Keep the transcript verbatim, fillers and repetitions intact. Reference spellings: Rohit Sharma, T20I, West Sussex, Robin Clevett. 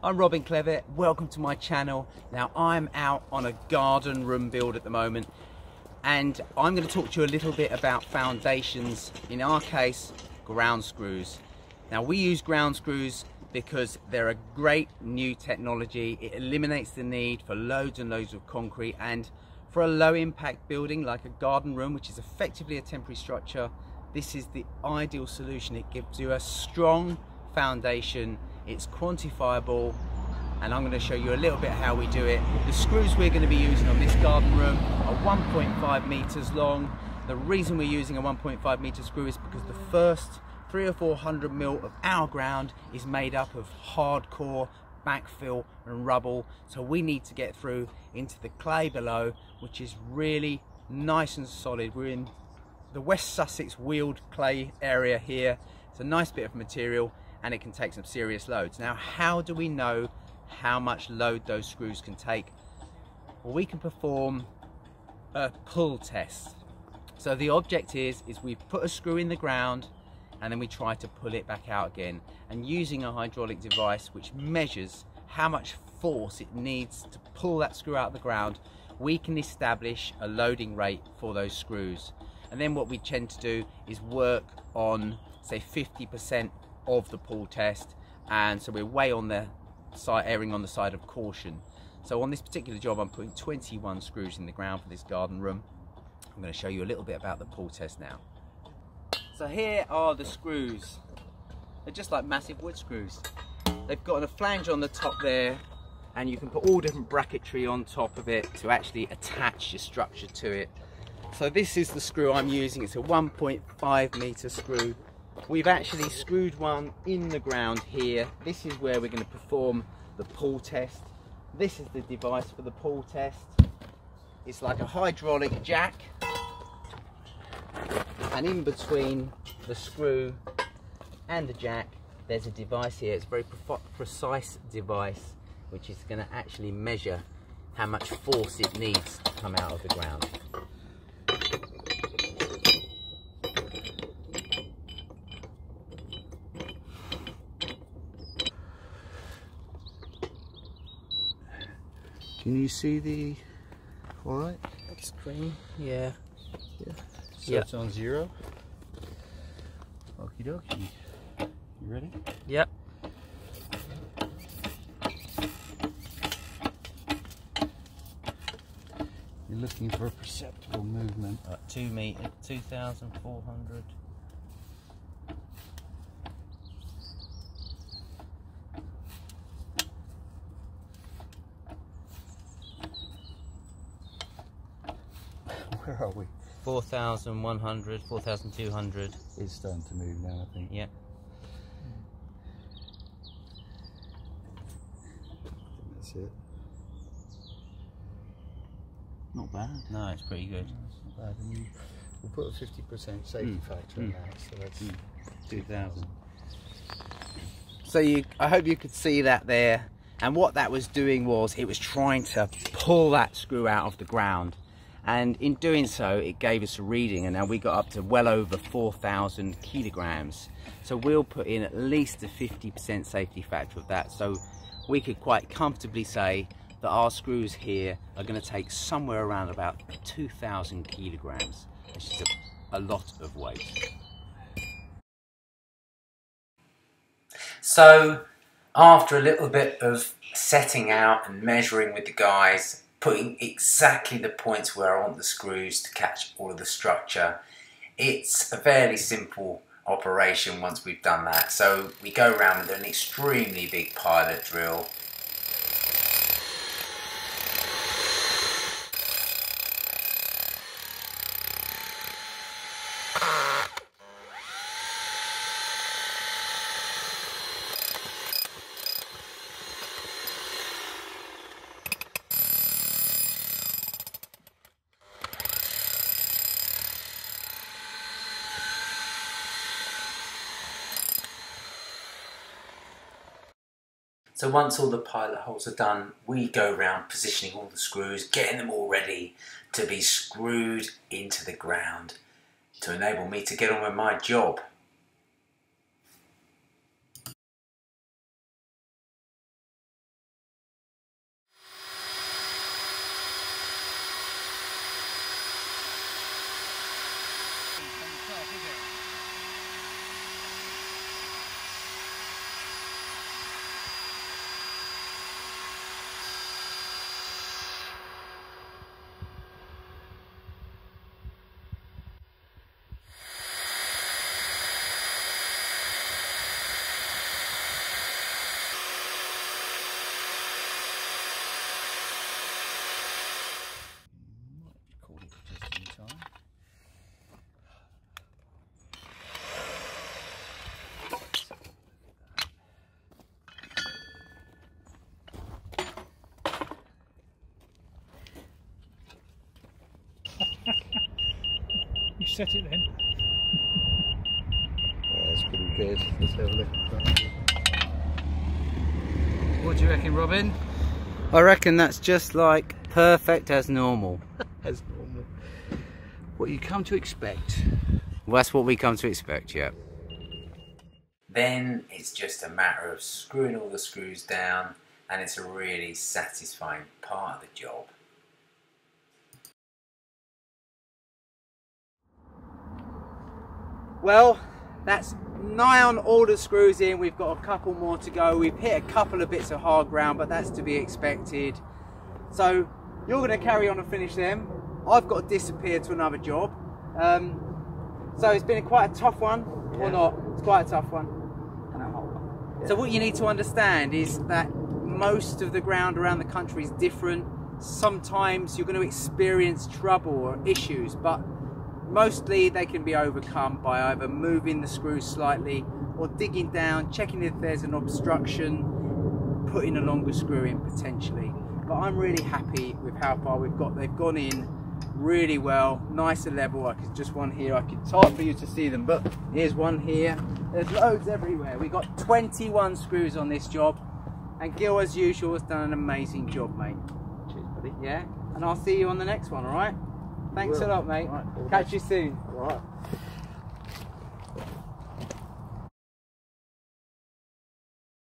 I'm Robin Clevett, welcome to my channel. Now I'm out on a garden room build at the moment and I'm going to talk to you a little bit about foundations, in our case ground screws. Now we use ground screws because they're a great new technology. It eliminates the need for loads and loads of concrete, and for a low impact building like a garden room, which is effectively a temporary structure, this is the ideal solution. It gives you a strong foundation, it's quantifiable, and I'm going to show you a little bit how we do it. The screws we're going to be using on this garden room are one point five meters long. The reason we're using a one point five meter screw is because the first three or four hundred mil of our ground is made up of hardcore backfill and rubble, so we need to get through into the clay below, which is really nice and solid. We're in the West Sussex wheeled clay area here. It's a nice bit of material and it can take some serious loads. Now, how do we know how much load those screws can take? Well, we can perform a pull test. So the object is, is we put a screw in the ground and then we try to pull it back out again. And using a hydraulic device which measures how much force it needs to pull that screw out of the ground, we can establish a loading rate for those screws. And then what we tend to do is work on, say, fifty percent of the pull test, and so we're way on the side, erring on the side of caution. So on this particular job I'm putting twenty-one screws in the ground for this garden room. I'm going to show you a little bit about the pull test now. So here are the screws. They're just like massive wood screws. They've got a flange on the top there, and you can put all different bracketry on top of it to actually attach your structure to it. So this is the screw I'm using. It's a one point five meter screw. We've actually screwed one in the ground here. This is where we're going to perform the pull test. This is the device for the pull test. It's like a hydraulic jack, and in between the screw and the jack there's a device here. It's a very pre- precise device which is going to actually measure how much force it needs to come out of the ground. Can you see the, all right? It's green, yeah. Yeah. So yep. It's on zero. Okie dokie. You ready? Yep. You're looking for a perceptible movement at two meters, two thousand four hundred. Where are we? four thousand one hundred, four thousand two hundred. It's starting to move now, I think. Yep. I think that's it. Not bad. No, it's pretty good. No, it's not bad. And we'll put a fifty percent safety mm. factor in mm. that, so that's mm. two thousand. So you, I hope you could see that there. And what that was doing was it was trying to pull that screw out of the ground. And in doing so, it gave us a reading, and now we got up to well over four thousand kilograms. So we'll put in at least a fifty percent safety factor of that. So we could quite comfortably say that our screws here are going to take somewhere around about two thousand kilograms, which is a, a lot of weight. So after a little bit of setting out and measuring with the guys, putting exactly the points where I want the screws to catch all of the structure, it's a fairly simple operation once we've done that. So we go around with an extremely big pilot drill. So once all the pilot holes are done, we go around positioning all the screws, getting them all ready to be screwed into the ground to enable me to get on with my job. set it then. Yeah, that's pretty good. Let's have a look at that. What do you reckon, Robin? I reckon that's just like perfect as normal. As normal. What you come to expect. Well, that's what we come to expect, yeah. Then it's just a matter of screwing all the screws down, and it's a really satisfying part of the job. Well, that's nigh on all the screws in. We've got a couple more to go. We've hit a couple of bits of hard ground, but that's to be expected. So you're going to carry on and finish them. I've got to disappear to another job. Um, so it's been quite a tough one, yeah. Or not. It's quite a tough one. And a hard one. Yeah. So what you need to understand is that most of the ground around the country is different. Sometimes you're going to experience trouble or issues, but mostly they can be overcome by either moving the screws slightly or digging down, checking if there's an obstruction, putting a longer screw in potentially. But I'm really happy with how far we've got. They've gone in really well, nicer level. I could just one here, I could, it's hard for you to see them, but here's one here. There's loads everywhere. We got twenty-one screws on this job, and Gil, as usual, has done an amazing job, mate. Cheers, buddy. Yeah, and I'll see you on the next one, all right? Thanks a lot, mate. Right, catch you soon. All right.